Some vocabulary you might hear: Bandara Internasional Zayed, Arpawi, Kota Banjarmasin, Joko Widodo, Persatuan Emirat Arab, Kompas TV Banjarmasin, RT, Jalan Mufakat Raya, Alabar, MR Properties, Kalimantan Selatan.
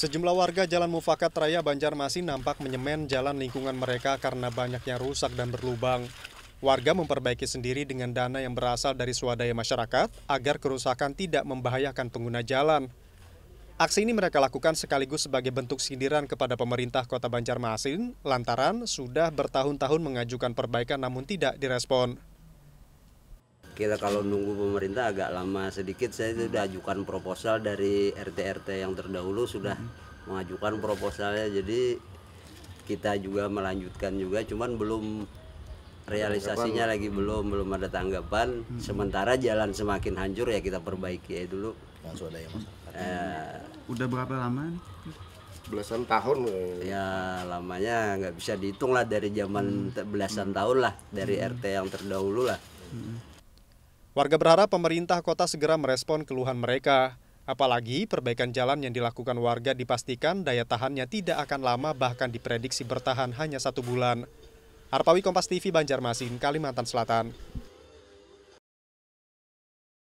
Sejumlah warga Jalan Mufakat Raya Banjarmasin nampak menyemen jalan lingkungan mereka karena banyaknya rusak dan berlubang. Warga memperbaiki sendiri dengan dana yang berasal dari swadaya masyarakat agar kerusakan tidak membahayakan pengguna jalan. Aksi ini mereka lakukan sekaligus sebagai bentuk sindiran kepada pemerintah Kota Banjarmasin lantaran sudah bertahun-tahun mengajukan perbaikan namun tidak direspon. Kita kalau nunggu pemerintah agak lama sedikit, saya sudah ajukan proposal dari RT-RT yang terdahulu sudah mengajukan proposalnya. Jadi kita juga melanjutkan juga, cuman belum realisasinya lagi belum ada tanggapan. Sementara jalan semakin hancur ya kita perbaiki ya dulu. Udah berapa lama? Belasan tahun ya, lamanya nggak bisa dihitung lah, dari zaman belasan tahun lah, dari RT yang terdahulu lah. Warga berharap pemerintah kota segera merespon keluhan mereka, apalagi perbaikan jalan yang dilakukan warga dipastikan daya tahannya tidak akan lama, bahkan diprediksi bertahan hanya 1 bulan. Arpawi, Kompas TV Banjarmasin, Kalimantan Selatan.